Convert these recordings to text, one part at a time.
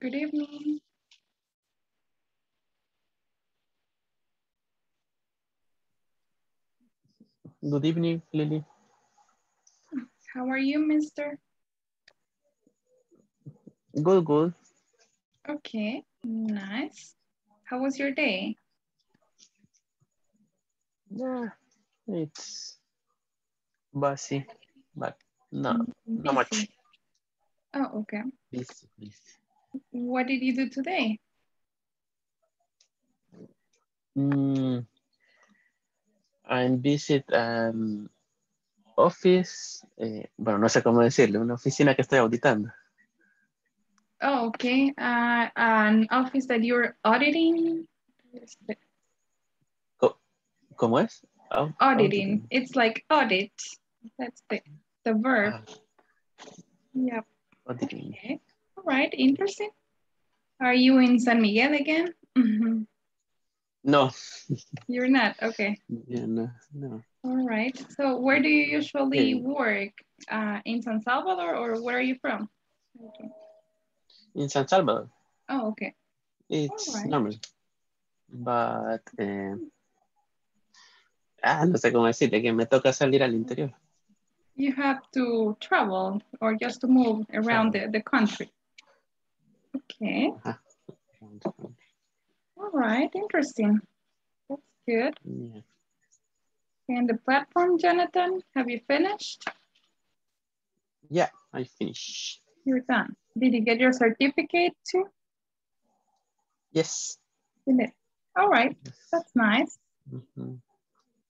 Good evening. Good evening, Lily. How are you, mister? Good, good. Okay, nice. How was your day? Yeah, it's busy, but not much. Oh, okay. Busy, busy. What did you do today? I'm visit an office, bueno, no sé cómo decirlo, una oficina que estoy auditando. Oh, okay. An office that you're auditing? ¿Cómo es? Oh, auditing. It's like audit. That's the verb. Yep. Auditing. Okay. All right, interesting. Are you in San Miguel again? Mm-hmm. No. You're not, okay. Yeah, no. All right, so where do you usually work? In San Salvador, or where are you from? Okay. In San Salvador. Oh, okay. It's normal. But, no sé cómo decirte, que me toca salir al interior. You have to travel or just to move around the country. Okay. All right, interesting. That's good. Yeah. And the platform, Jonathan, have you finished? Yeah, I finished. You're done. Did you get your certificate too? Yes. Did it? All right, yes. That's nice. Mm-hmm.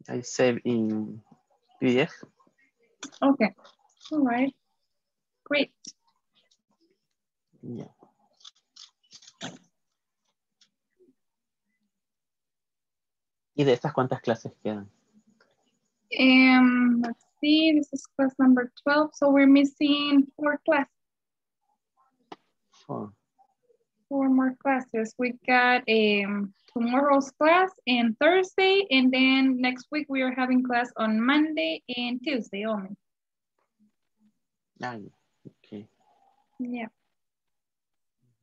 I save in PDF. Okay, all right, great. Yeah. ¿Y de estas cuántas clases quedan? Let's see, this is class number 12, so we're missing 4 classes. 4. 4 more classes. We got tomorrow's class and Thursday, and then next week we are having class on Monday and Tuesday only. Okay. Yeah.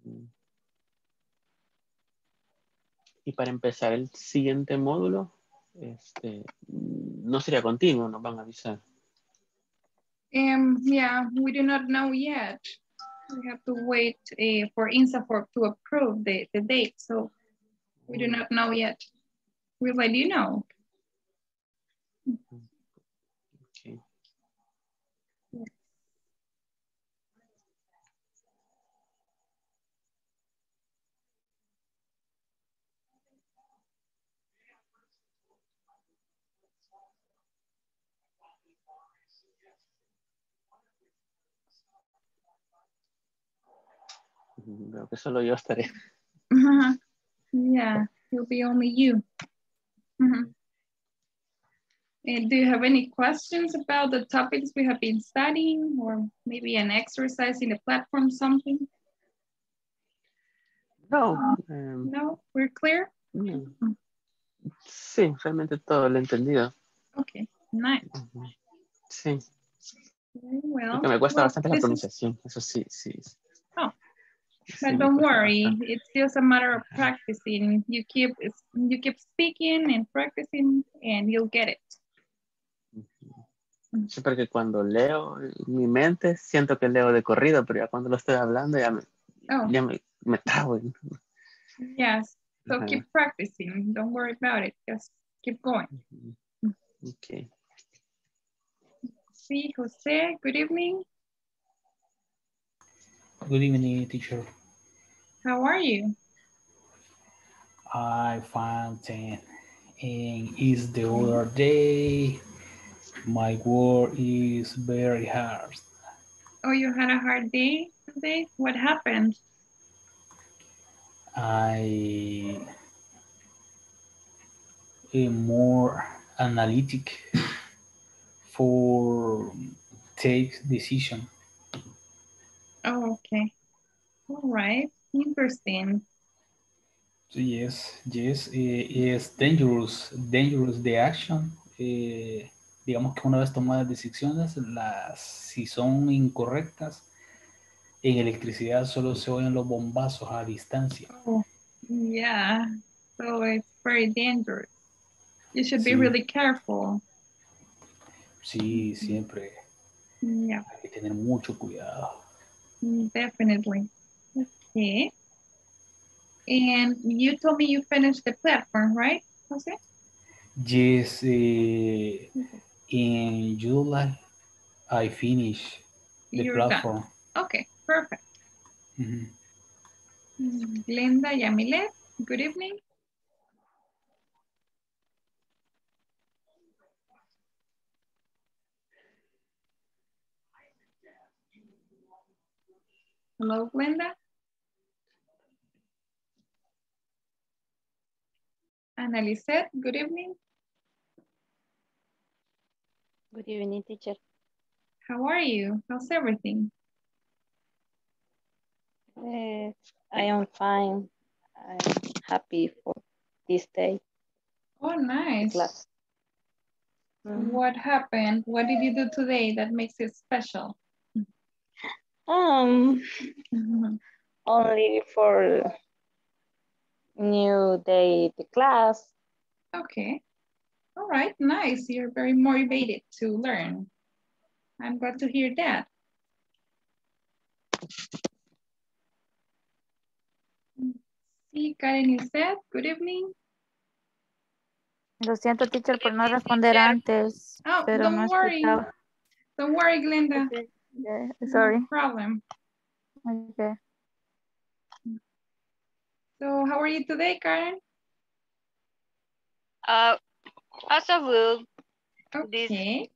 Mm-hmm. Y para empezar el siguiente módulo, no sería continuo, nos van a avisar. Yeah, we do not know yet. We have to wait for INSAFORP to approve the date, so we do not know yet. We'll let you know. Okay. Yeah. Creo que solo yo estaré. Uh-huh. Yeah, it'll be only you. Uh-huh. And do you have any questions about the topics we have been studying, or maybe an exercise in the platform, something? No. No, we're clear? No. Sí, realmente todo lo he entendido. Okay, nice. Sí. Very well. Me cuesta bastante la pronunciación, eso sí. Oh. But don't worry, it's just a matter of practicing. You keep speaking and practicing, and you'll get it. Sí, porque cuando leo, mi mente siento que leo de corrido, pero ya cuando lo estoy hablando ya me trago. Yes, so keep practicing. Don't worry about it. Just keep going. Okay. Sí, Jose. Good evening. Good evening, teacher. How are you? I found 10. And it's the other day. My work is very hard. Oh, you had a hard day today? What happened? I am more analytic for take decision. Oh, okay. All right. Interesting. So yes, it's dangerous the action. Digamos que una vez tomadas decisiones, si son incorrectas, en electricidad solo se oyen los bombazos a distancia. Oh, yeah, so it's very dangerous. You should be really careful. Sí, siempre. Yeah. Hay que tener mucho cuidado. Definitely. Okay. And you told me you finished the platform, right, Jose? Yes. In July, I finished the platform. Done. Okay, perfect. Glenda Yamilet, good evening. Hello, Glenda. Annalise, good evening. Good evening, teacher. How are you? How's everything? I am fine. I'm happy for this day. Oh, nice. Class. What happened? What did you do today that makes it special? Only for new day the class. Okay. All right, nice. You're very motivated to learn. I'm glad to hear that. Sí, Karen Iseth, good evening. Lo siento, teacher, por no responder antes. Oh, pero don't worry. Escuchaba. Don't worry, Glenda. Okay. Yeah, sorry. No problem. Okay. So, how are you today, Karen? Also good. Okay.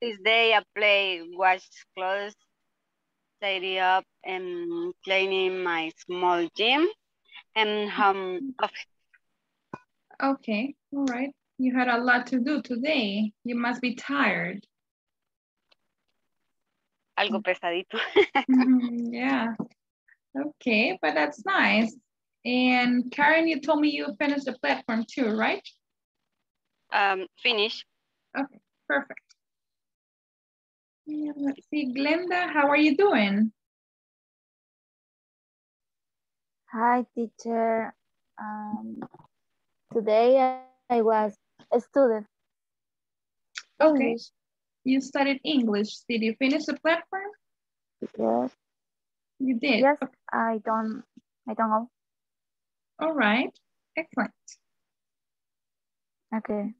This day I play, wash clothes, tidy up, and cleaning my small gym and home office. Okay, all right. You had a lot to do today. You must be tired. Algo pesadito. Yeah. Okay, but that's nice. And Karen, you told me you finished the platform too, right? Finish. Okay, perfect. Yeah, let's see, Glenda, how are you doing? Hi, teacher. Today I was a student. Okay. English. You studied English. Did you finish the platform? Yes. You did? Yes, okay. I don't know. All right, excellent. Okay.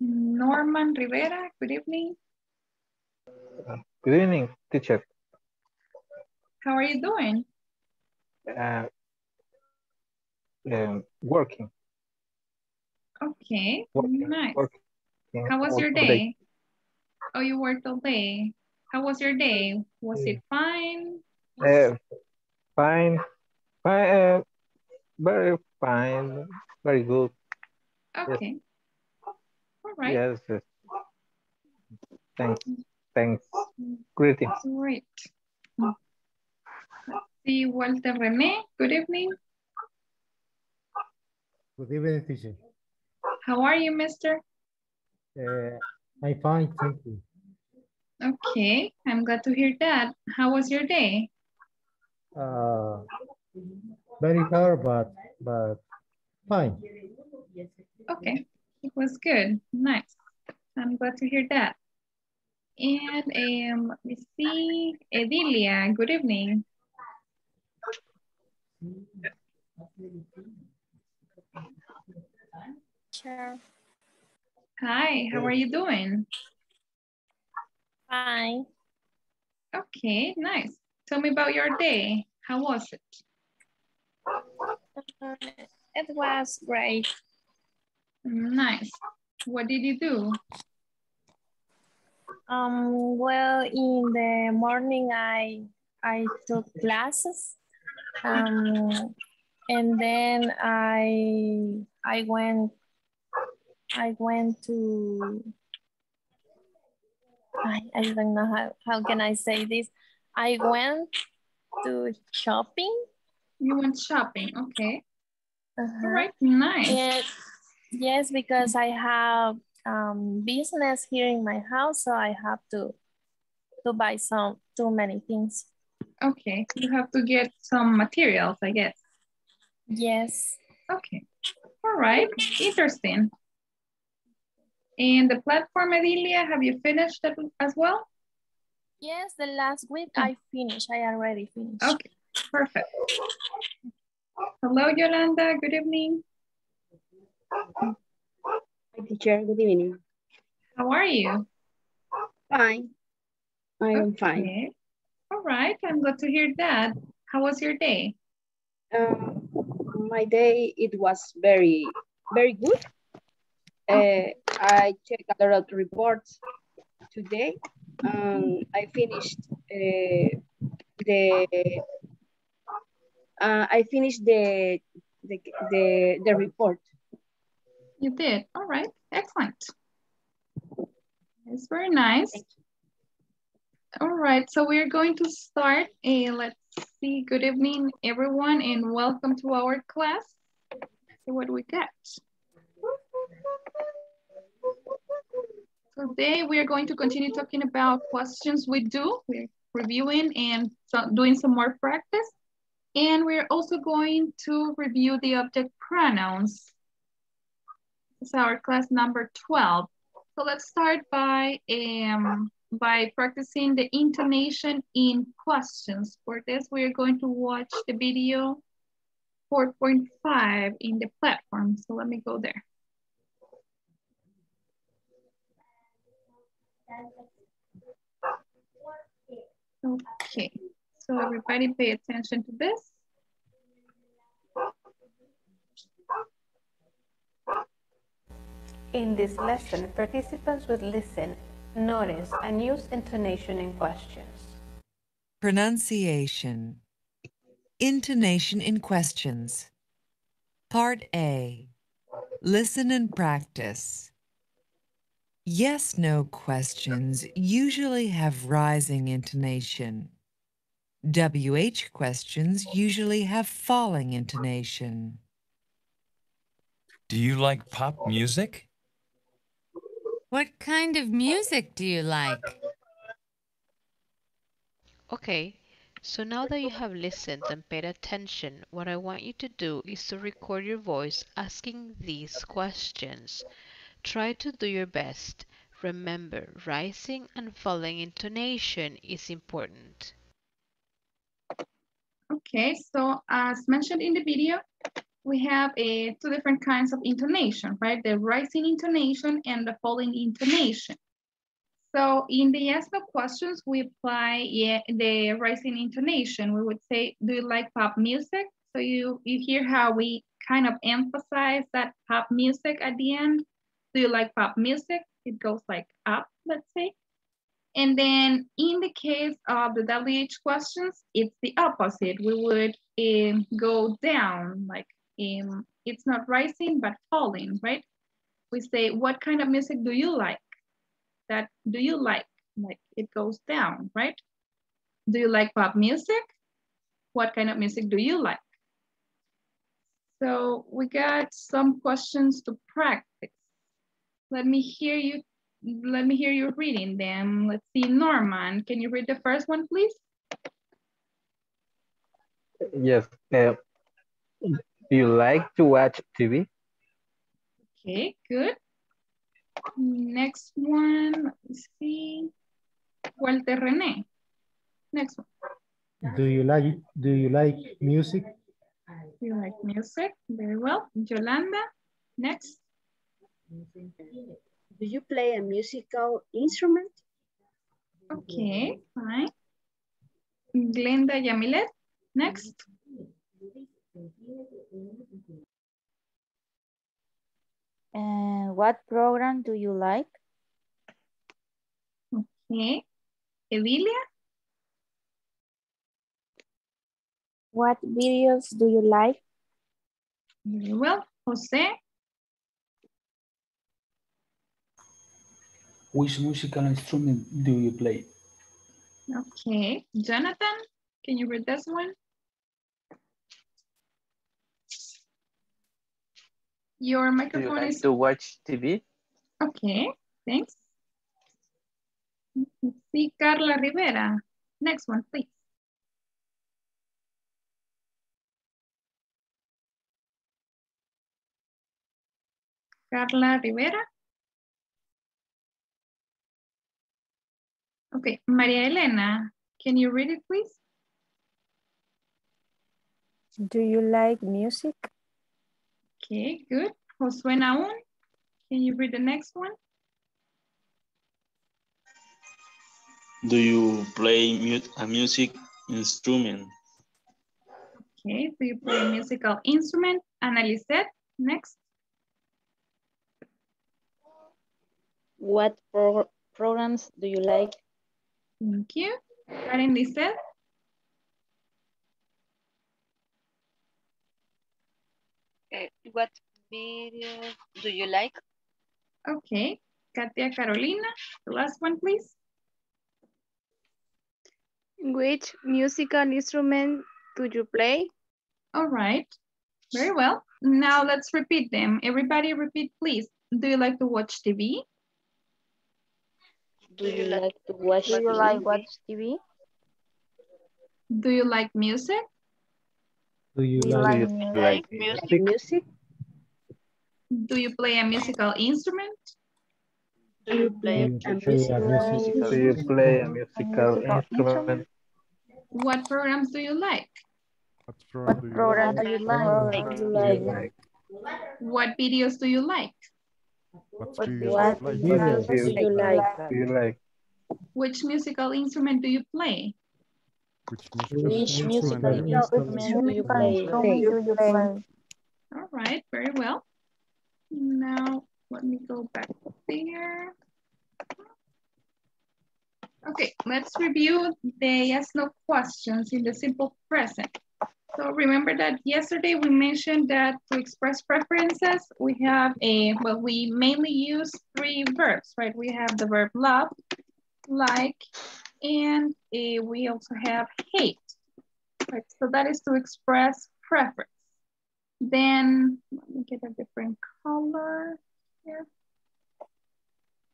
Norman Rivera, good evening. Good evening, teacher. How are you doing? Working. Okay, nice. How was your day? Oh, you worked all day. How was your day? Was it fine? Fine, very fine, very good. Okay. Yes. All right. Yes. Thanks. Greetings. Great. Let's see, Walter René, good evening. Good evening, teacher. How are you, mister? I'm fine, thank you. Okay, I'm glad to hear that. How was your day? Very hard, but fine. Okay, it was good. Nice. I'm glad to hear that. And we see Edilia. Good evening. Sure. Hi, how are you doing? Fine. Okay, nice. Tell me about your day. How was it? It was great. Nice. What did you do? Well, in the morning I took classes, and then I went to, I don't know how can I say this. I went to shopping You went shopping, okay. All right, nice. Yes, because I have business here in my house, so I have to buy too many things. Okay, you have to get some materials, I guess. Yes. Okay, all right, interesting. And the platform, Edilia, have you finished that as well? Yes, the last week I finished, I already finished. Okay, perfect. Hello, Yolanda, good evening. Hi, teacher, good evening. How are you? Fine, I am fine. All right, I'm glad to hear that. How was your day? My day, it was very, very good. I checked a lot of reports today. I finished the report. You did. All right. Excellent. It's very nice. All right. So we're going to start. Let's see. Good evening, everyone, and welcome to our class. Let's see what we got. Today, we are going to continue talking about questions we do. We're reviewing and doing some more practice. And we're also going to review the object pronouns. It's our class number 12. So let's start by practicing the intonation in questions. For this, we are going to watch the video 4.5 in the platform. So let me go there. Okay, so everybody pay attention to this. In this lesson, participants would listen, notice, and use intonation in questions. Pronunciation. Intonation in questions. Part A. Listen and practice. Yes/no questions usually have rising intonation. WH questions usually have falling intonation. Do you like pop music? What kind of music do you like? Okay, so now that you have listened and paid attention, what I want you to do is to record your voice asking these questions. Try to do your best. Remember, rising and falling intonation is important. Okay, so as mentioned in the video, we have two different kinds of intonation, right? The rising intonation and the falling intonation. So in the yes/no questions, we apply the rising intonation. We would say, do you like pop music? So you hear how we kind of emphasize that pop music at the end. Do you like pop music? It goes like up, let's say. And then in the case of the WH questions, it's the opposite. We would go down, like it's not rising, but falling, right? We say, what kind of music do you like? That do you like it goes down, right? Do you like pop music? What kind of music do you like? So we got some questions to practice. Let me hear you reading them. Let's see, Norman, can you read the first one, please? Yes. Do you like to watch TV? Okay, good. Next one, let's see. Walter René. Next one. Do you like music? Do you like music? Very well. Yolanda, next. Do you play a musical instrument? Okay, fine. Glenda Yamilet, next. What program do you like? Okay. Edilia? What videos do you like? Very well. Jose? Which musical instrument do you play? Okay, Jonathan, can you read this one? Your microphone is... Do you like to watch TV? Okay, thanks. See, Carla Rivera. Next one, please. Carla Rivera. Okay, Maria Elena, can you read it, please? Do you like music? Okay, good. Josué Naun, can you read the next one? Do you play a music instrument? Okay, do you play a musical instrument? Analyzette, next. What programs do you like? Thank you. Karen Lizette. What video do you like? Okay. Katia Carolina, the last one, please. Which musical instrument do you play? All right. Very well. Now let's repeat them. Everybody repeat, please. Do you like to watch TV? Do you like to watch TV? Do you like watch TV? Do you like music? Do you like music? Do you play a musical instrument? Do you play a musical instrument? What programs do you like? What programs do you like? What videos do you like? What videos do you like? Which musical instrument do you play? All right, very well. Now, let me go back there. Okay, let's review the yes/no questions in the simple present. So remember that yesterday we mentioned that to express preferences, we have a, well, we mainly use three verbs, right? We have the verb love, like, and we also have hate, right? So that is to express preference. Then, let me get a different color here.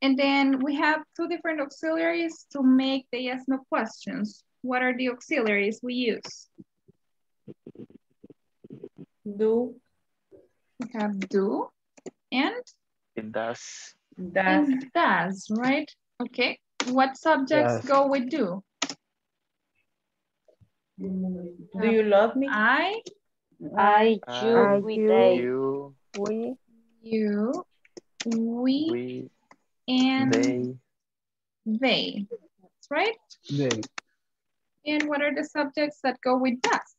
And then we have two different auxiliaries to make the yes/no questions. What are the auxiliaries we use? Do. We have do and? It does. Does. It does, right? Okay. What subjects go with do? Do you love me? I, you, we, they, and they. That's right. They. And what are the subjects that go with does?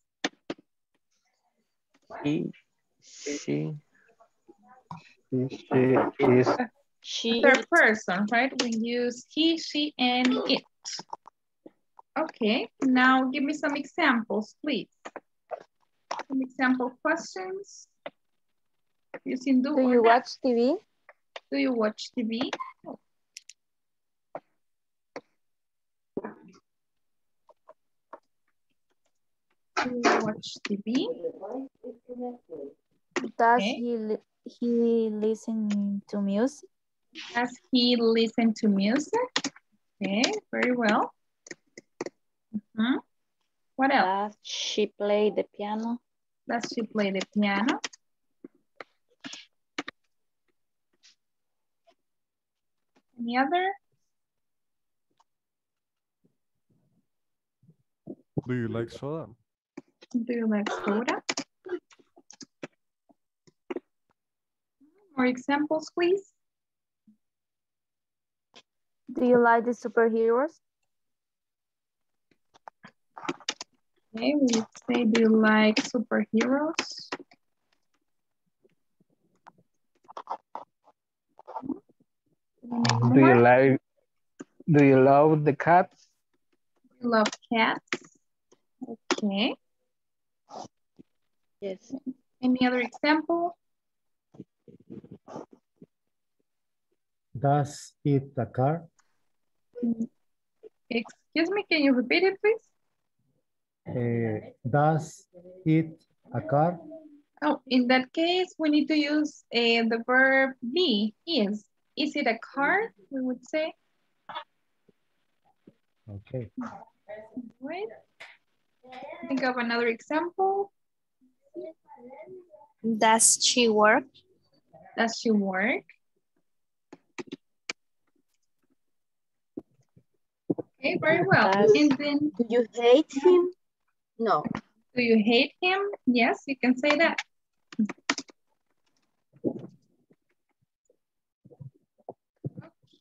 She, third person, right? We use he, she, and it. Okay, now give me some examples, please. Some example questions. Using do you watch TV? Do you watch TV? Oh. Do you watch TV? Does he listen to music? Does he listen to music? Okay, very well. Mm-hmm. What else? Does she play the piano? Does she play the piano? Any other? Do you like soda? Do you like soda? More examples, please. Do you like the superheroes? Okay, we say do you like superheroes? Do you love the cats? Do you love cats? Okay. Yes. Any other example? Does it a car? Excuse me, can you repeat it, please? Does it a car? Oh, in that case, we need to use the verb be, is. Is it a car, we would say? Okay. Wait. Think of another example. Does she work? Does she work? Okay, very well. And then, do you hate him? No. Do you hate him? Yes, you can say that.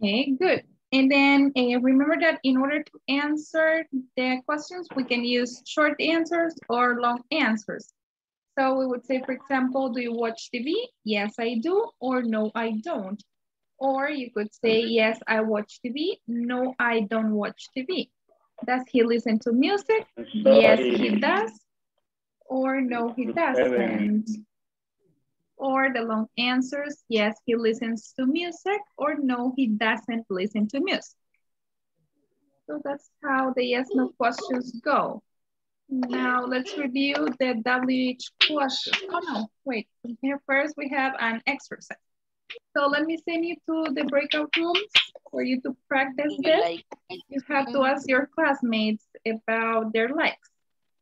Okay, good. And then remember that in order to answer the questions, we can use short answers or long answers. So we would say, for example, do you watch TV? Yes, I do, or no, I don't. Or you could say, yes, I watch TV. No, I don't watch TV. Does he listen to music? Yes, he does. Or no, he doesn't. Or the long answers, yes, he listens to music, or no, he doesn't listen to music. So that's how the yes, no questions go. Now let's review the WH questions. Oh no, wait, here first we have an exercise. So let me send you to the breakout rooms for you to practice this. You have to ask your classmates about their likes.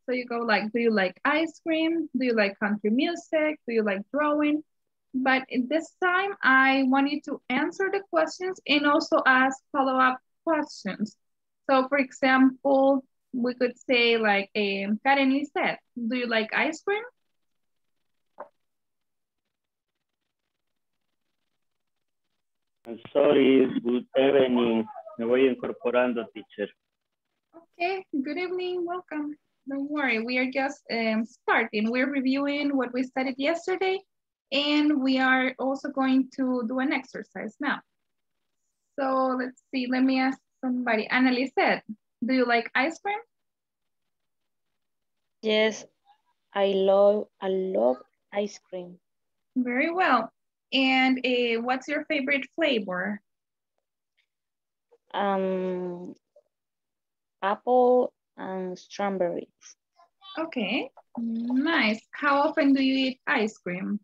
So you go like, do you like ice cream? Do you like country music? Do you like drawing? But in this time, I want you to answer the questions and also ask follow-up questions. So for example, we could say like, Karen Lizette, do you like ice cream? I'm sorry, good evening. Me voy incorporando, teacher. Okay, good evening, welcome. Don't worry, we are just starting. We're reviewing what we studied yesterday, and we are also going to do an exercise now. So let's see, let me ask somebody. Ana Lizette, do you like ice cream? Yes, I love ice cream. Very well. And what's your favorite flavor? Apple and strawberries. Okay, nice. How often do you eat ice cream?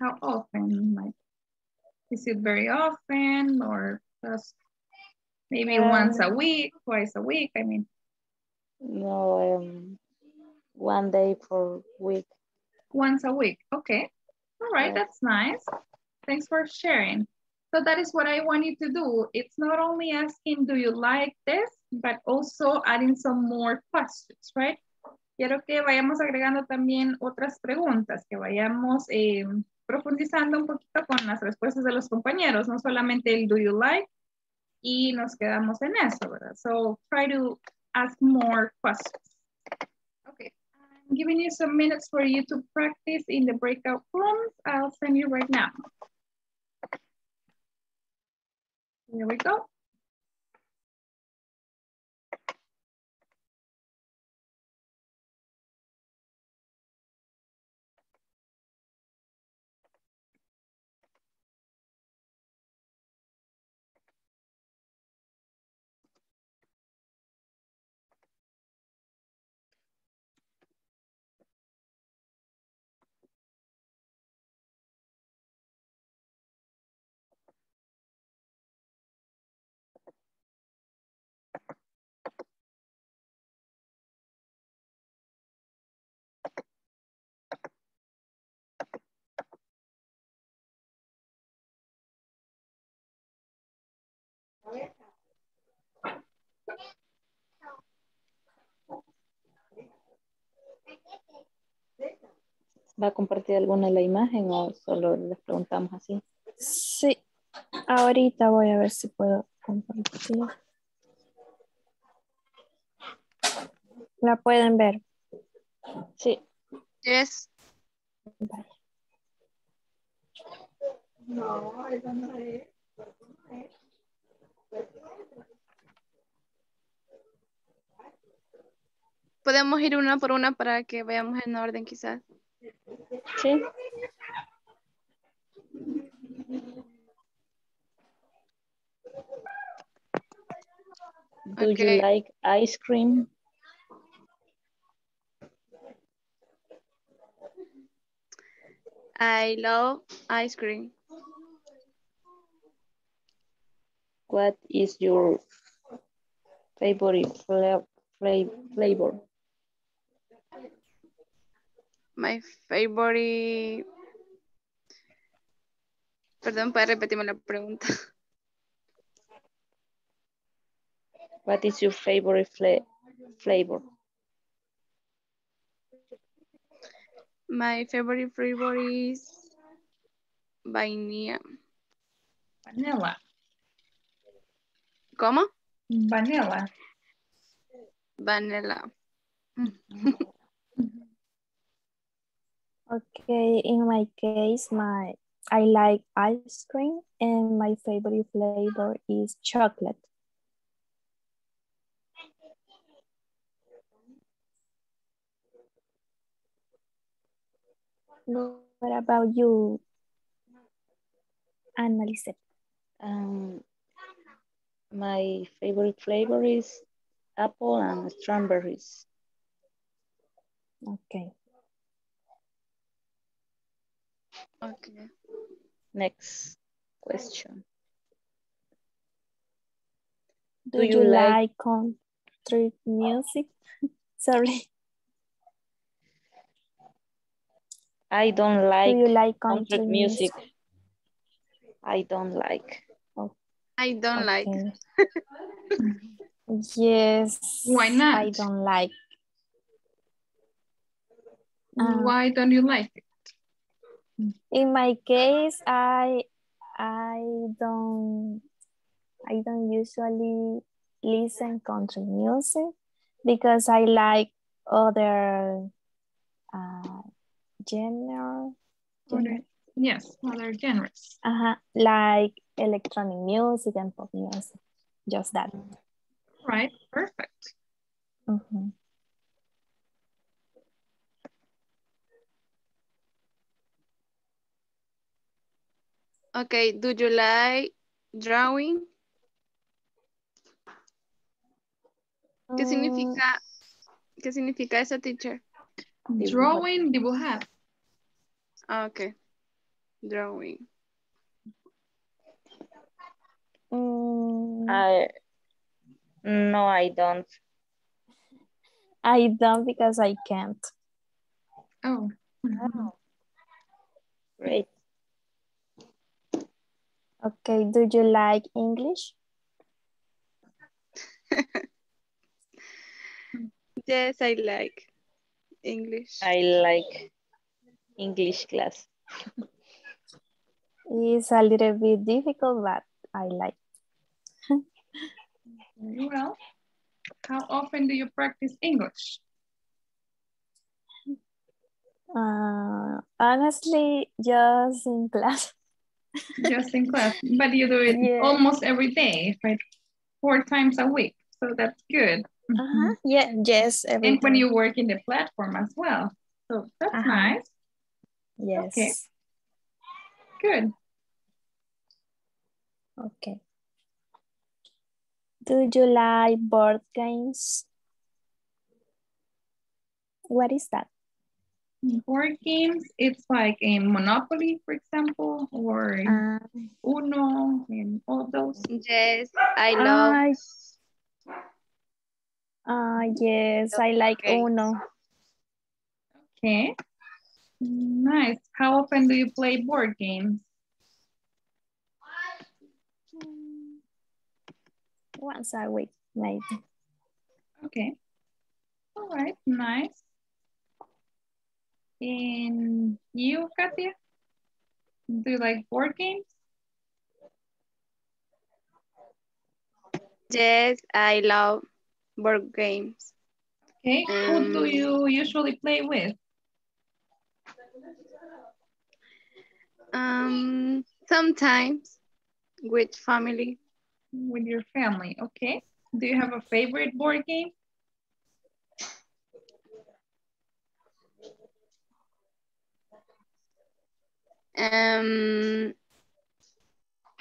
How often? Like, is it very often or just maybe once a week, twice a week? I mean, no, one day per week. Once a week, okay. All right, that's nice. Thanks for sharing. So that is what I wanted to do. It's not only asking, do you like this, but also adding some more questions, right? Quiero que vayamos agregando también otras preguntas, que vayamos profundizando un poquito con las respuestas de los compañeros, no solamente el do you like, y nos quedamos en eso, ¿verdad? So try to ask more questions. I'm giving you some minutes for you to practice in the breakout rooms. I'll send you right now. Here we go. ¿Va a compartir alguna la imagen o solo les preguntamos así? Sí, ahorita voy a ver si puedo compartir. ¿La pueden ver? Sí. Yes. Vale. No, eso no es. Podemos ir una por una para que veamos en orden quizás. Sí. Do you like ice cream? I love ice cream. What is your favorite flavor? My favorite... Perdón, ¿puedes repetirme la pregunta? What is your favorite flavor? My favorite flavor is vanilla. Vanilla. ¿Cómo? Vanilla. Vanilla. Okay, in my case, I like ice cream and my favorite flavor is chocolate. What about you, Annalise? My favorite flavor is apple and strawberries. Okay. Okay. Next question. Do you like country music? Sorry. I don't like, country music. I don't like. Oh. I don't like. Yes. Why not? I don't like. Why don't you like it? In my case, I don't usually listen country music because I like other genre. Yes, other genres. Like electronic music and pop music, just that. Right, perfect. Mm-hmm. Okay, do you like drawing? ¿Qué significa eso, teacher? Drawing, dibujar. Okay, drawing. No, I don't. I don't because I can't. Oh, no. Great. Okay, do you like English? Yes, I like English. I like English class. It's a little bit difficult, but I like. Well, how often do you practice English? Honestly, just in class. Just in class, but you do it almost every day, right? 4 times a week, so that's good. Yeah, yes. And when you work in the platform as well, so that's nice. Yes. Okay. Good. Okay. Do you like board games? What is that? Board games, it's like a Monopoly, for example, or Uno, and all those. Yes, I love. Yes, I like Uno. Okay, nice. How often do you play board games? Once a week, maybe. Okay, all right, nice. And you, Katia, do you like board games? Yes, I love board games. Okay, who do you usually play with? Sometimes with family. With your family, okay. Do you have a favorite board game?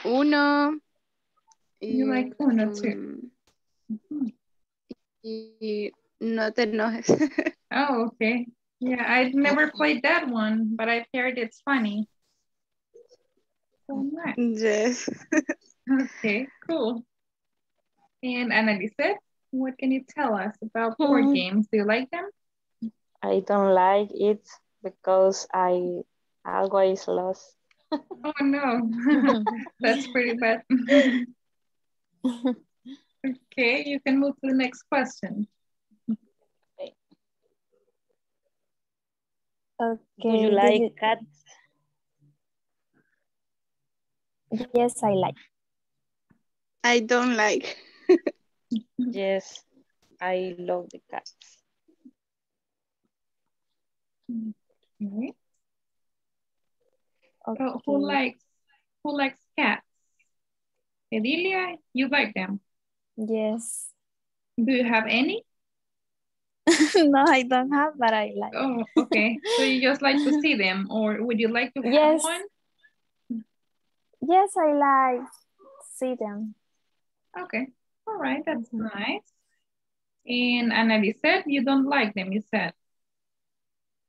Uno. You like Uno too. Y no te enojes. Oh, okay. Yeah, I've never played that one, but I've heard it's funny. So nice. Yes. Okay, cool. And Annalise, what can you tell us about board games? Do you like them? I don't like it because I always lose. Oh no, that's pretty bad. Okay, you can move to the next question. Okay. Do you like cats? Yes, I like. I don't like. Yes, I love the cats. Okay. Okay. So who likes cats? Edilia, you like them? Yes. Do you have any? No, I don't have, but I like. Oh, okay. So you just like to see them, or would you like to have one? Yes, I like see them. Okay. All right, that's nice. And Annalise, you don't like them, you said.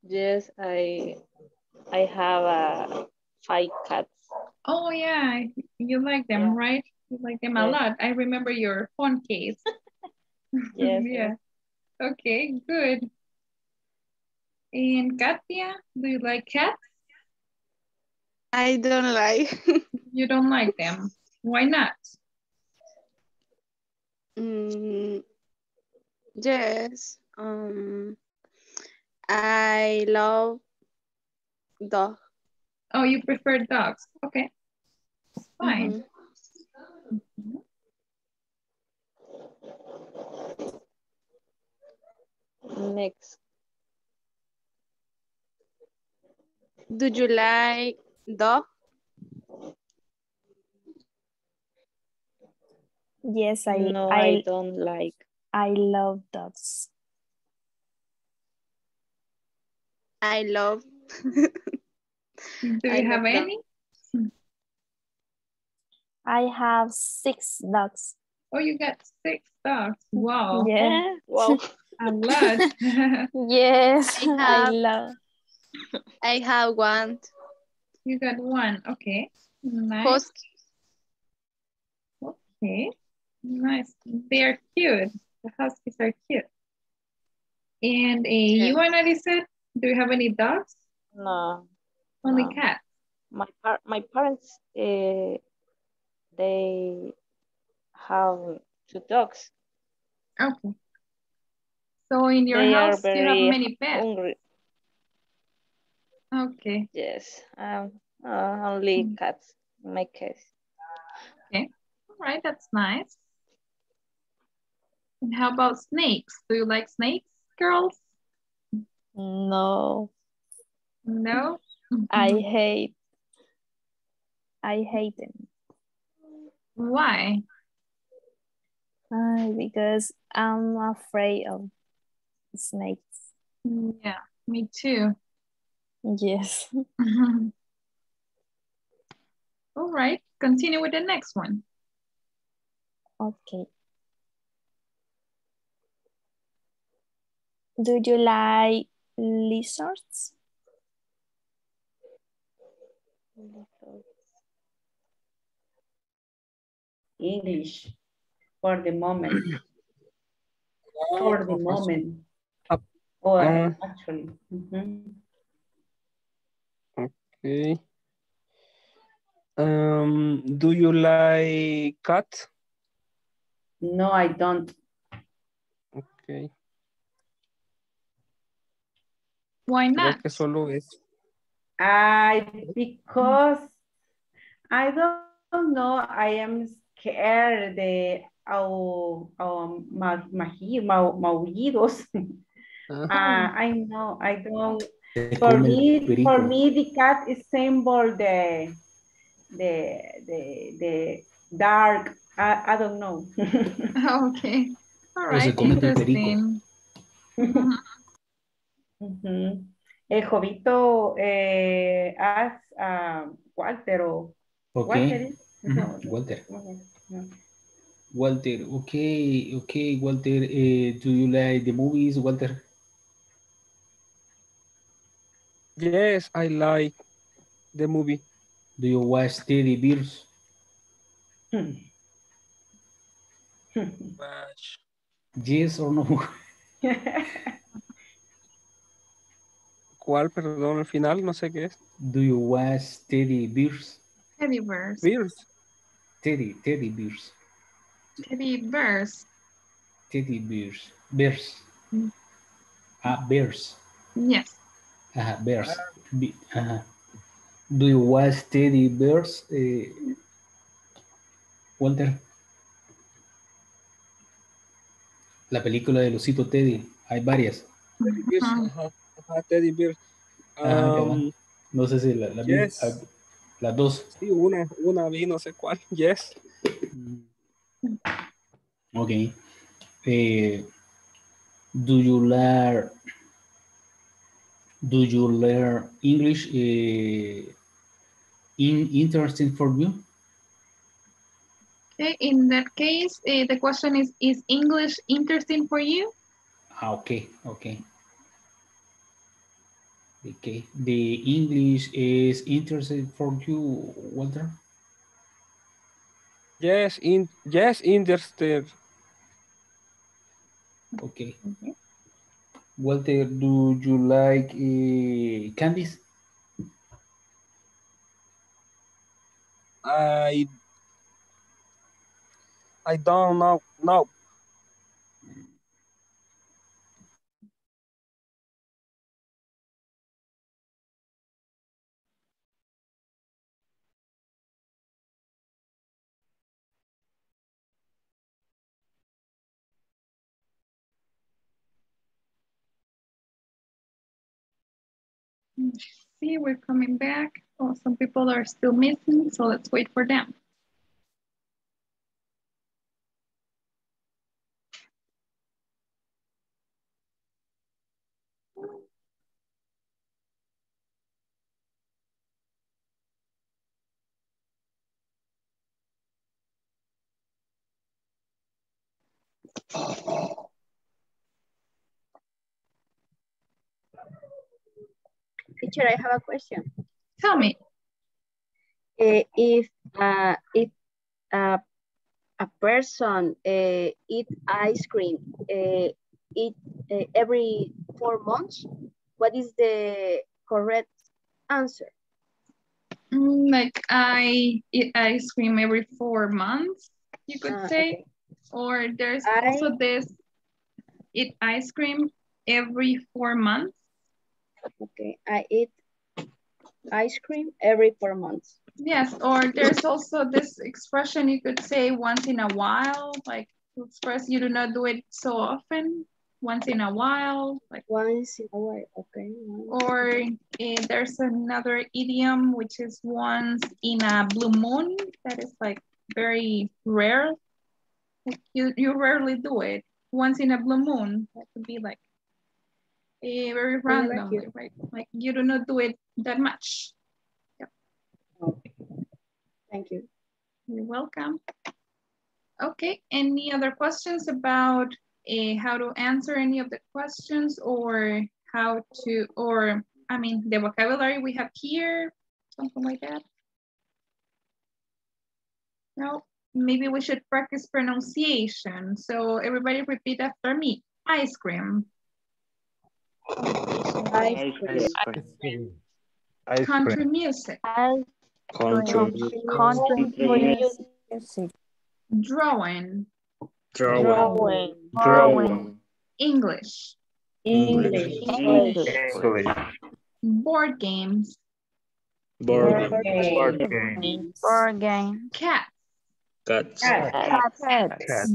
Yes, I have five cats. Oh yeah, you like them, right? You like them a lot. I remember your phone case. Yes. Yeah. Okay, good. And Katia, do you like cats? I don't like. You don't like them. Why not? Yes. I love dogs. Oh, you prefer dogs. Okay. Fine. Mm-hmm. Next. Do you like dog? Yes, I don't like. I love dogs. I love. Do you have any? I have 6 dogs. Oh, you got 6 dogs. Wow. Yeah. Wow. A lot. Yes, I love. I have 1. You got 1, okay. Nice. Husky. Okay, nice. They are cute. The huskies are cute. And you, Annalise, do you have any dogs? No. Only cats. My parents, they have 2 dogs. Okay. So in your house, you have many pets. Hungry. Okay. Yes, only cats in my case. Okay, all right, that's nice. And how about snakes? Do you like snakes, girls? No. No? I hate them. Why? Because I'm afraid of snakes. Yeah, me too. Yes. All right, continue with the next one. Okay. Do you like lizards? English for the moment. For the moment. Or actually. Mm-hmm. Okay. Do you like cats? No, I don't. Okay. Why not? Because I don't know. I am scared de maullidos. I know. I don't. For me, the cat is symbol the dark. I don't know. Okay. All right. Interesting. El Jovito asks Walter. Okay. Walter. Walter, okay, Walter, do you like the movies, Walter? Yes, I like the movie. Do you watch Teddy Bears? Yes or no? ¿Cuál? Perdón, al final, no sé qué es. Do you watch Teddy Bears? Teddy Bears. Teddy Bears. Teddy Bears. Teddy Bears. Bears. Mm. Bears. Yes. Bears. Do you watch Teddy Bears, Walter? La película del osito Teddy. Hay varias. Teddy Bears. Teddy Bears. No sé si la yes. Las dos. Sí, una vi, no sé cuál. Yes. Okay. Do you learn English interesting for you? Okay, in that case, the question is English interesting for you? Okay. The English is interesting for you, Walter? Yes, interested. Okay. Walter, do you like candies? I don't know. No. See, we're coming back. Oh, some people are still missing, so let's wait for them. Teacher, I have a question. Tell me. If a person eat ice cream every 4 months, what is the correct answer? Like I eat ice cream every 4 months, you could say. Okay. Or there's also this eat ice cream every 4 months. Okay, I eat ice cream every 4 months. Yes, or there's also this expression you could say once in a while, like to express you do not do it so often, once in a while. Like once in a while, okay. Or there's another idiom, which is once in a blue moon, that is like very rare. Like, you rarely do it. Once in a blue moon, that could be like, very random, right? Like you do not do it that much. Yep. Okay. Thank you. You're welcome. Okay, any other questions about how to answer any of the questions or how to, or I mean, the vocabulary we have here, something like that? No, maybe we should practice pronunciation. So everybody repeat after me, ice cream. Ice cream. Country music. Country music. Drawing. English. Board games. Cats.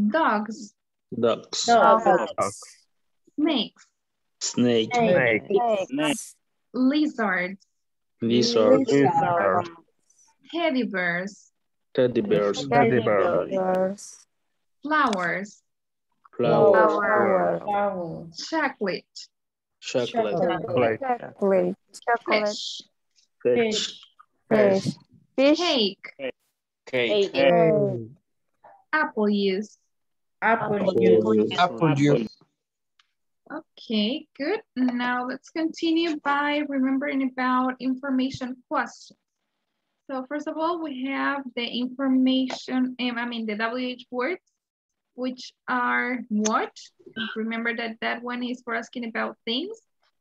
Dogs. Snakes. Lizards. Teddy bears. Flowers. Chocolate. Fish. Cake. Apple juice. Apple juice. Apple juice. Okay, good. Now let's continue by remembering about information questions. So first of all, we have the information, the WH words, which are what. Remember that one is for asking about things,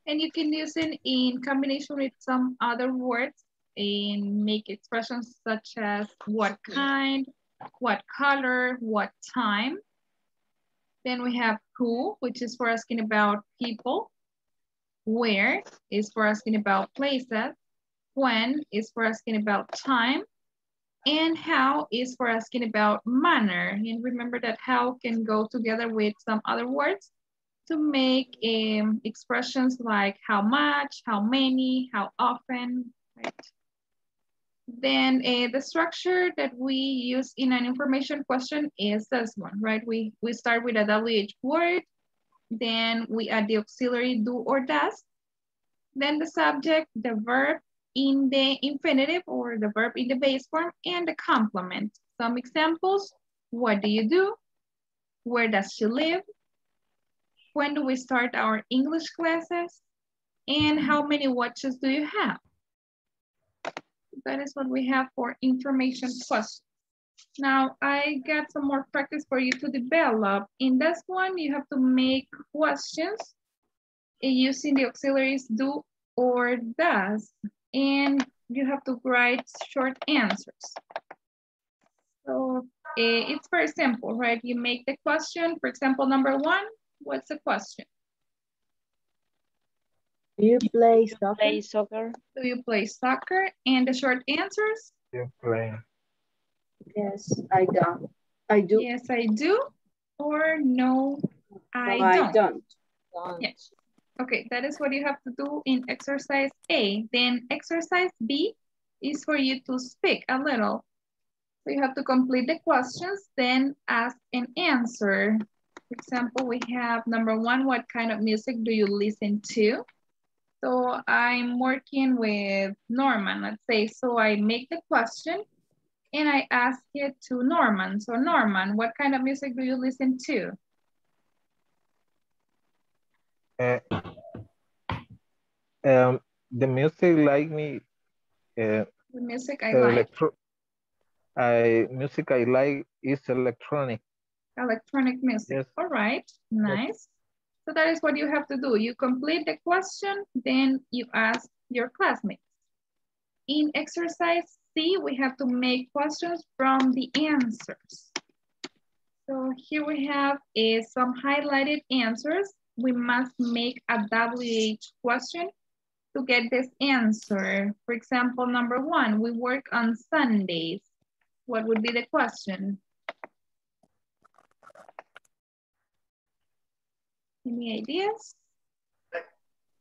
and you can use it in combination with some other words and make expressions such as what kind, what color, what time. Then we have who, which is for asking about people. Where is for asking about places. When is for asking about time. And how is for asking about manner. And remember that how can go together with some other words to make expressions like how much, how many, how often, right? Then the structure that we use in an information question is this one, right? We start with a WH word, then we add the auxiliary do or does, then the subject, the verb in the infinitive or the verb in the base form, and the complement. Some examples: what do you do? Where does she live? When do we start our English classes? And how many watches do you have? That is what we have for information questions. Now I got some more practice for you to develop. In this one, you have to make questions using the auxiliaries do or does, and you have to write short answers. So it's very simple, right? You make the question. For example, number one, what's the question? Do you play soccer? Do you play soccer? And the short answers? You play. Yes, I do. I do. Yes, I do. Or no, I don't. I don't. Yes. Okay, that is what you have to do in exercise A. Then exercise B is for you to speak a little. So you have to complete the questions, then ask an answer. For example, we have number one, what kind of music do you listen to? So I'm working with Norman, let's say. So I make the question and I ask it to Norman. So Norman, what kind of music do you listen to? The music like me. The music I like. Music I like is electronic. Electronic music. Yes. All right, nice. Yes. So that is what you have to do. You complete the question, then you ask your classmates. In exercise C, we have to make questions from the answers. So here we have some highlighted answers. We must make a WH question to get this answer. For example, number one, we work on Sundays. What would be the question? Any ideas?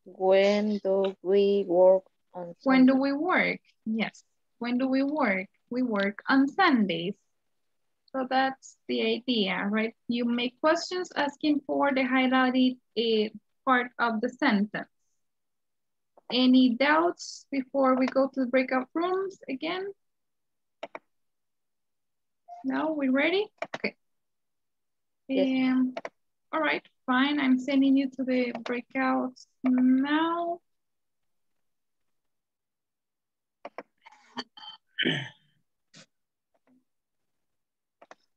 When do we work on Sundays? When do we work? Yes. When do we work? We work on Sundays. So that's the idea, right? You make questions asking for the highlighted part of the sentence. Any doubts before we go to the breakout rooms again? No, we ready? Okay. Yes. All right. Fine, I'm sending you to the breakouts now.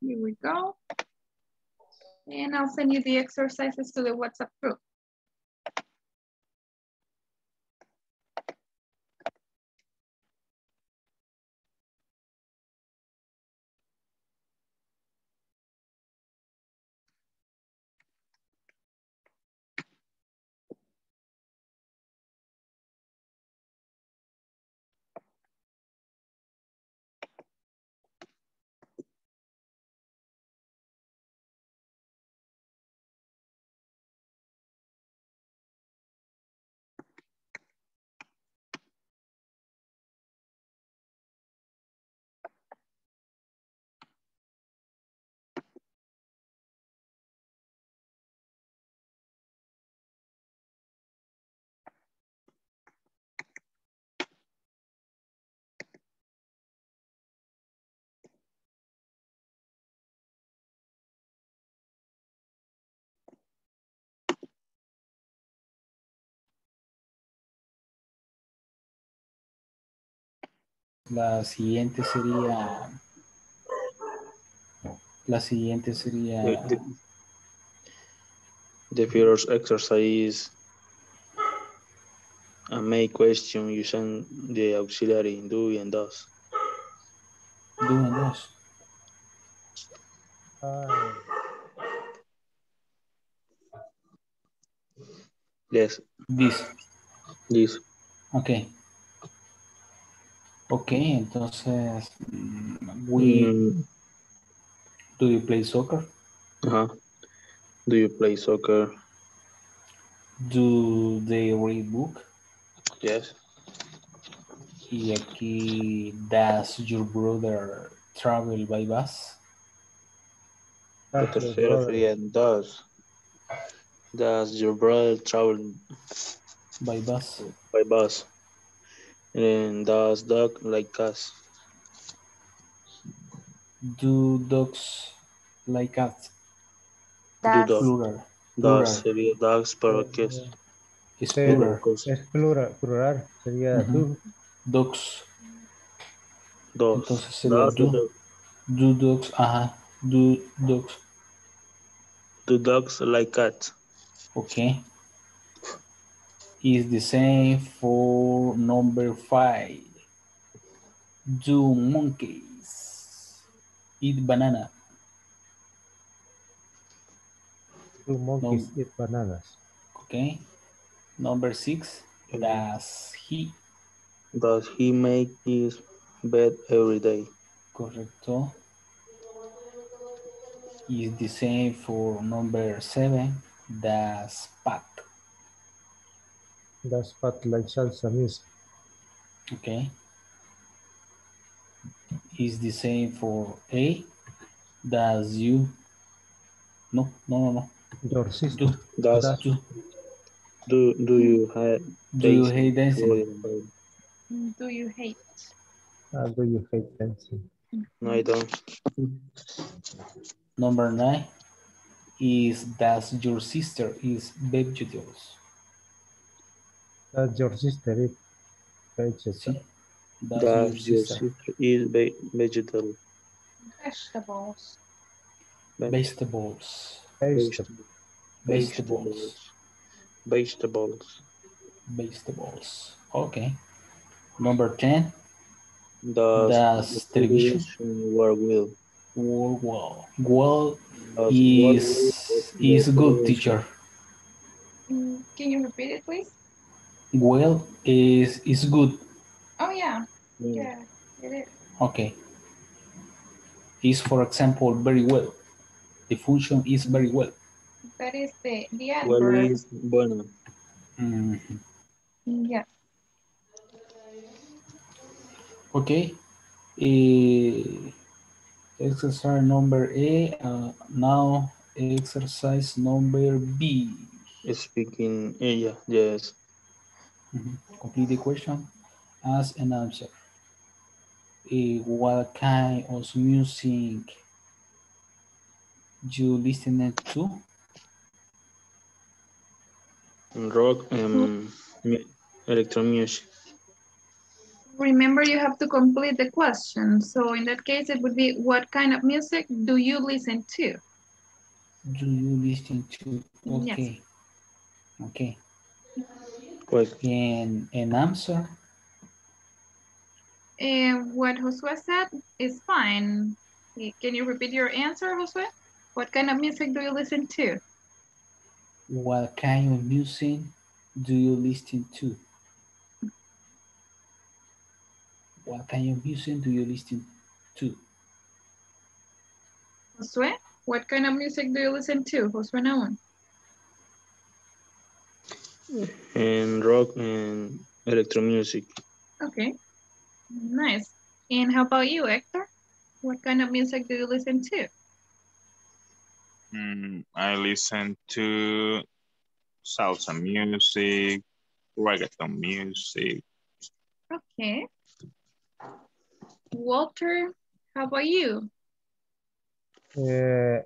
Here we go. And I'll send you the exercises to the WhatsApp group. La siguiente sería... The first exercise, a main question using the auxiliary do and does. Do and does. Yes. This. Okay. Okay, entonces, do you play soccer? Uh-huh. Do you play soccer? Do they read book? Yes. Y aquí, does your brother travel by bus? La tercera sería, does your brother travel by bus? By bus. And does dog like cats? Do dogs like cats? Dogs sería dogs, pero ¿qué es? Es plural. Plural sería do. Dogs. Dogs. Entonces sería do dogs, ajá. Do dogs. Do dogs like cats? Okay. Is the same for number 5. Do monkeys eat banana? Do monkeys eat bananas? Okay. Number 6. Does he make his bed every day? Correcto. Is the same for number 7. Does Pat like salsa music? Okay. Is the same for 8. Does you? No. Your sister. Do you hate dancing? Do you hate dancing? No, I don't. Number 9 is does your sister is vegetables? Does your sister eat vegetables? Does your sister eat vegetables? Vegetables. Okay. Number 10. Does television work well? Well is good, teacher. Can you repeat it, please? Well is good. Oh, yeah, it is. Okay. Is, for example, very well. The function is very well. That is the adverb. Well is bueno. Mm-hmm. Yeah. Okay. Exercise number A. Now exercise number B. Speaking ella, yes. Mm-hmm. Complete the question as an answer. What kind of music you listening to? Rock and electro music. Remember, you have to complete the question. So in that case, it would be what kind of music do you listen to? Okay. Yes. Okay. And an answer? What Josué said is fine. Can you repeat your answer, Josué? What kind of music do you listen to? What kind of music do you listen to? What kind of music do you listen to? Josué, what kind of music do you listen to? Josué Naon. And rock and electro music. Okay, nice. And how about you, Hector? What kind of music do you listen to? I listen to salsa music, reggaeton music. Okay. Walter, how about you? I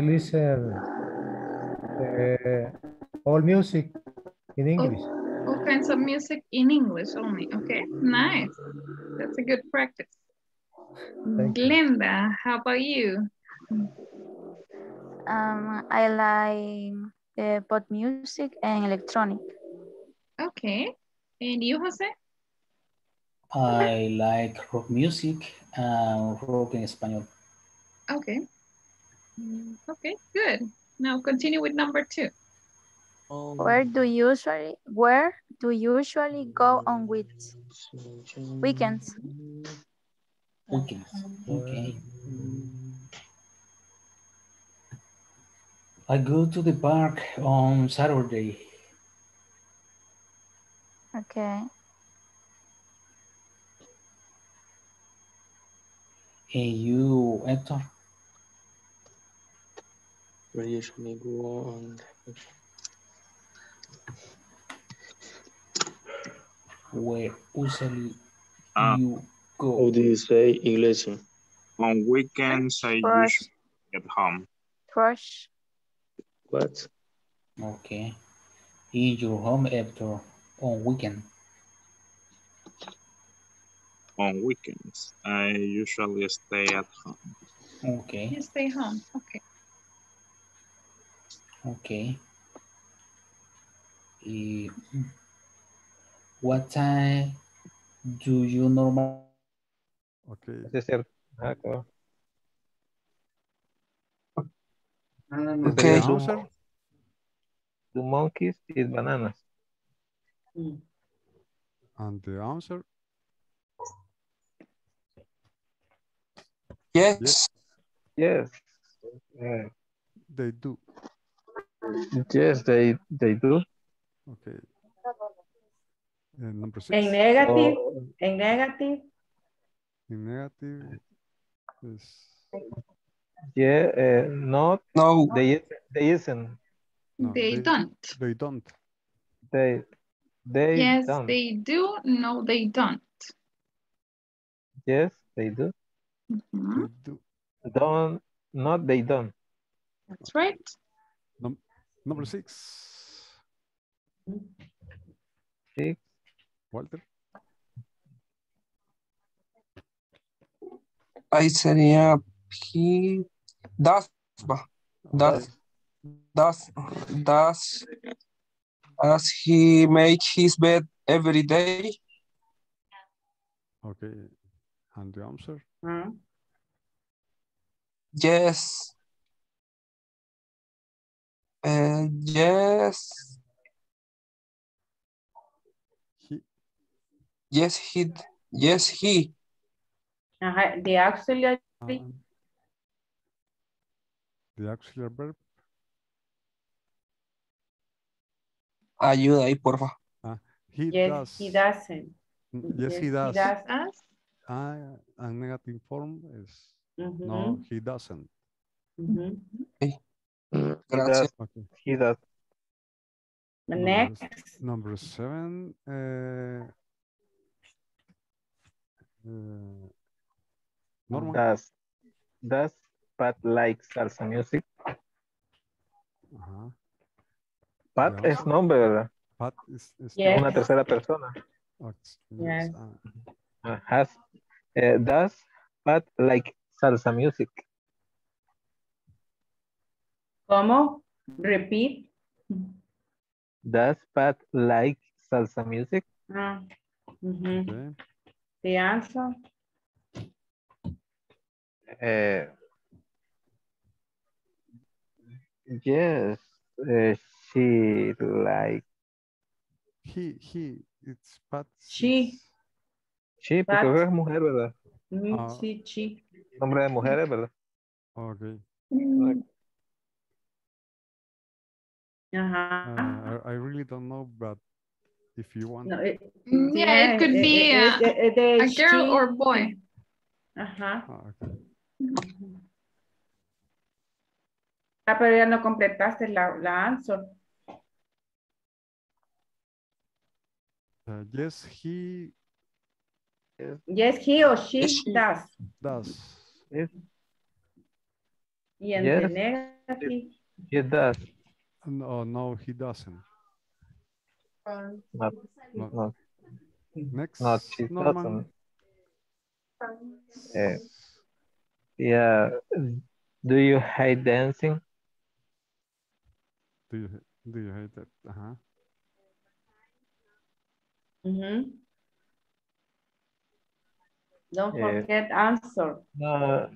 listen all music in English. Okay, kinds of music in English only. Okay, nice. That's a good practice. Glenda, how about you? I like pop music and electronic. Okay. And you, Jose? I like rock music and rock in Spanish. Okay. Okay, good. Now continue with number 2. Where do you usually go on weekends? Weekends. Okay. I go to the park on Saturday. Okay. And you, Hector? We usually go on. Where usually you go? How do you say English? On weekends, I usually get home. Fresh. What? Okay. In your home after on weekend. On weekends, I usually stay at home. Okay. You stay home. Okay. Okay. What time do you normally? Okay. Okay. Do monkeys eat bananas? And the answer? Yes. Yes. Yes. They do. Yes, they do. Okay. And number 6. In negative. Oh. In negative. In negative. Yes. Yeah. Not. No. They isn't. No, they don't. They don't. They. Yes, don't. They do. No, they don't. Yes, they do. Mm-hmm. They do. Don't. Not. They don't. That's right. Number 6. 6. Walter. Ahí sería he does he make his bed every day? Okay, and the answer? Mm-hmm. Yes. Yes. Yes, he. The auxiliary verb. Ayuda ahí, porfa. He doesn't. Yes, he does. He does. A negative form is no, he doesn't. Mm-hmm. Okay. Gracias. Okay. He does. Next. Number 7. Normal. Does Pat like salsa music? Pat es nombre, ¿verdad? Pat es una tercera persona. Yes. Does Pat like salsa music? ¿Cómo? Repeat. Does Pat like salsa music? Okay. The answer? Yes, she like. It's Pat. She, Pat. Porque es mujer, ¿verdad? Sí, she. Nombre de mujeres, ¿verdad? Okay. I really don't know, but if you want. No, it could be a girl or boy. Okay. Pero ya no completaste la answer. Yes, he or she does. Yes. Y en the negative. He does. No, he doesn't. Not. Next. Not. She's not on. Yeah. Do you hate dancing? Do you hate that? Uh-huh. Mm-hmm. Don't forget answer. No,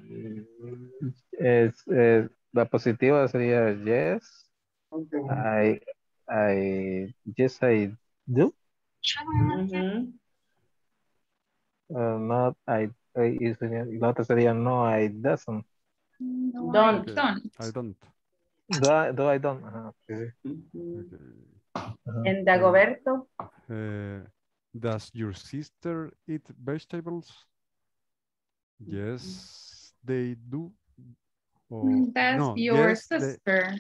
la positiva sería yes. Okay. I do. Mm-hmm. Not I is not sería no I doesn't. No, don't. Okay. Don't. I don't. Do I don't. Okay. Okay. And Dagoberto. Does your sister eat vegetables? Yes, they do. Oh, that's no, your yes, sister.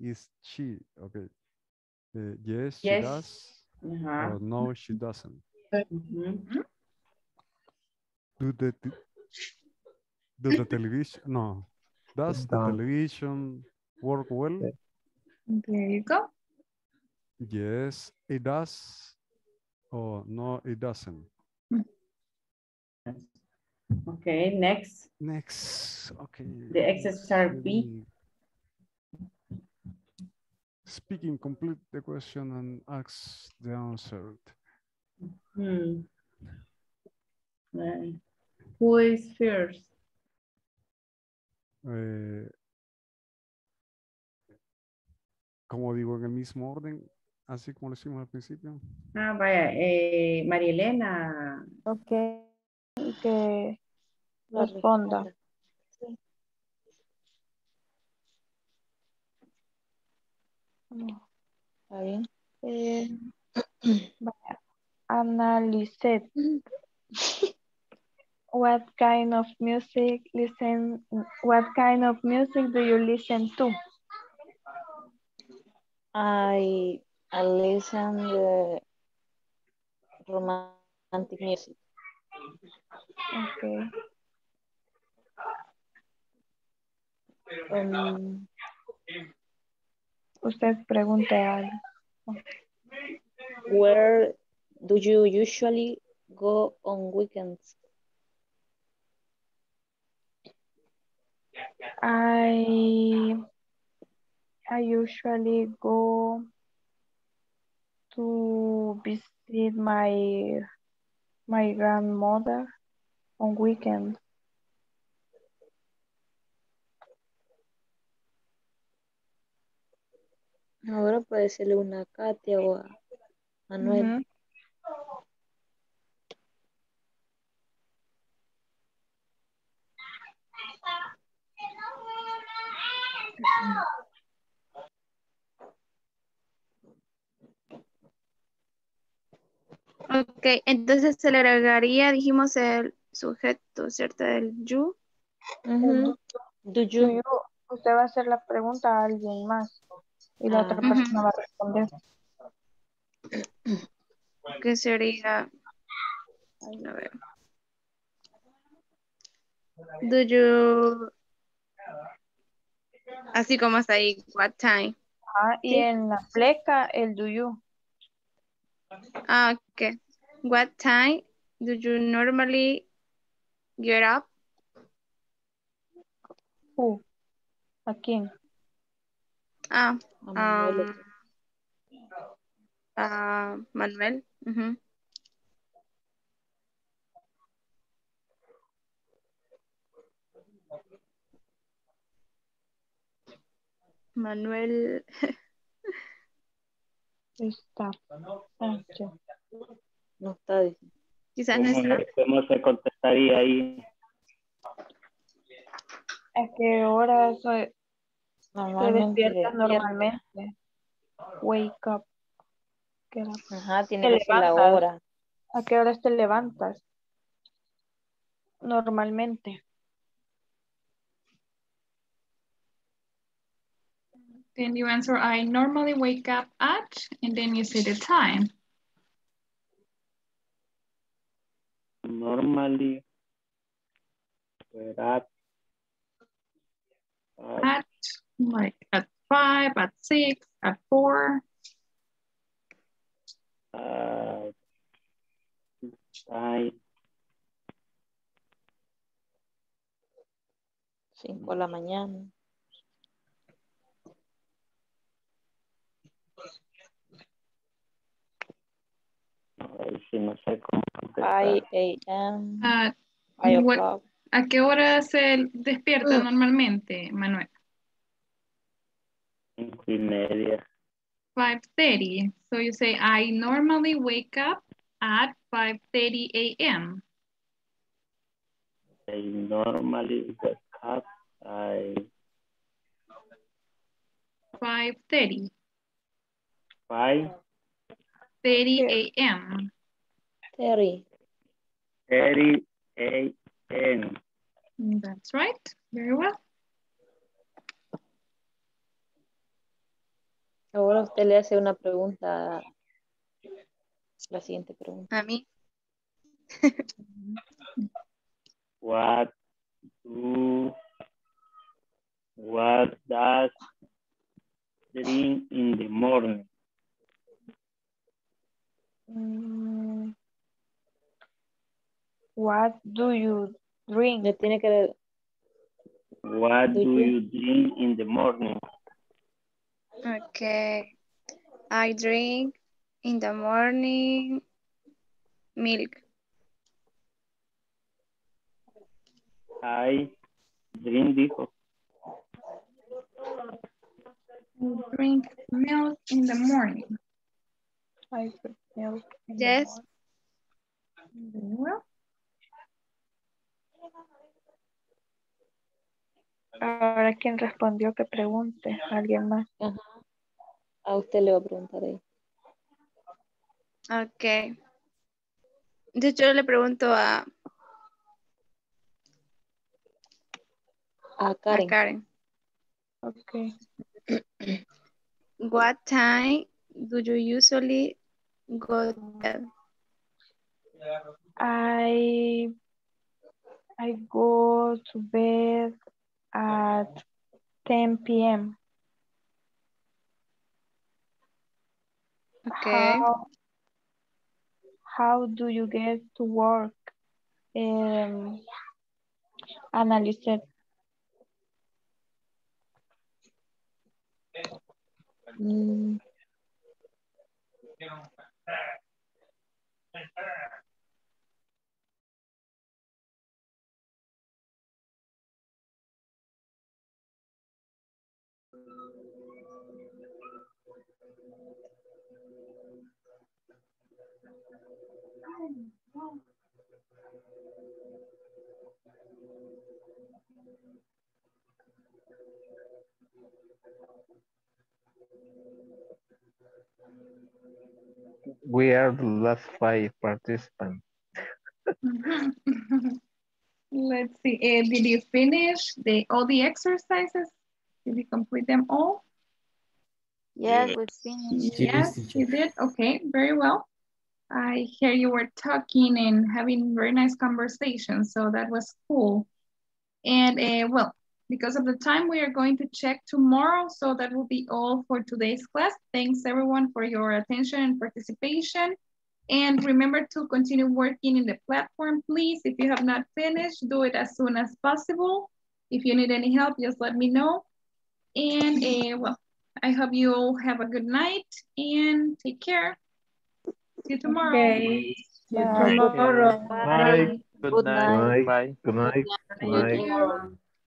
Is she okay? Yes, yes, she does. Uh-huh. Or no, she doesn't. Mm-hmm. Do the television? No. Does the television work well? There you go. Yes, it does. Oh, no, it doesn't. Okay, next. Next, okay. The exercise B. Speaking, complete the question and ask the answer. Hmm. Who is first? Como digo, en el mismo orden. Así como lo hicimos al principio. Ah, vaya, María Elena. Ok, que responda. Está bien. Vaya, analyze. What kind of music do you listen to? I listen to romantic music. Okay. Usted pregunte algo. Where do you usually go on weekends? I usually go to visit my grandmother on weekend. Ahora puede decirle una a Katia o a Manuel. Mm-hmm. Mm-hmm. Ok, entonces se le agregaría, dijimos, el sujeto, ¿cierto? El you. Uh-huh. Do you. Usted va a hacer la pregunta a alguien más y la otra persona va a responder. ¿Qué sería? A ver. Do you. Así como está ahí, what time. Ah, y en la fleca, el do you. Okay. What time do you normally get up? Who? ¿A quién? Manuel. Mm-hmm. Manuel. Está. No está. Quizás no está. ¿Cómo se contestaría ahí? ¿A qué hora soy? Normalmente. Wake up. Ajá, tiene que ser la hora. ¿A qué hora te levantas? Normalmente. Then you answer, I normally wake up at, and then you say the time. Normally, we're at like at 5, at 6, at 4. 5 de la mañana. Si no sé cómo am. ¿A qué hora se despierta normalmente, Manuel? 5:30. 5:30. So you say, I normally wake up at 5:30 a.m. I normally wake up at 5:30. 5:30 a.m. 30 a.m. That's right. Very well. Ahora usted le hace una pregunta. La siguiente pregunta. A mí. What does drink in the morning? What do you drink? What do you drink in the morning? Okay. I drink in the morning milk. I drink milk in the morning. I drink milk. Yes. Ahora, ¿quién respondió que pregunte? ¿Alguien más? Ajá. A usted le voy a preguntar ahí. Ok. De hecho, yo le pregunto a Karen. A Karen. Ok. What time do you usually go to bed? I go to bed at 10 p.m. Okay. How do you get to work? Analyze. We are the last 5 participants. Let's see. Did you finish all the exercises? Did you complete them all? Yes, we finished. Yes, you did. Okay, very well. I hear you were talking and having very nice conversations, so that was cool. And well, because of the time, we are going to check tomorrow, so that will be all for today's class. Thanks everyone for your attention and participation. And remember to continue working in the platform, please. If you have not finished, do it as soon as possible. If you need any help, just let me know. And well, I hope you all have a good night and take care. See you tomorrow. Okay. See you tomorrow. Bye. Bye. Good night. Bye. Good night. Bye. Good night. Bye. Good night. Bye. Good night. Bye.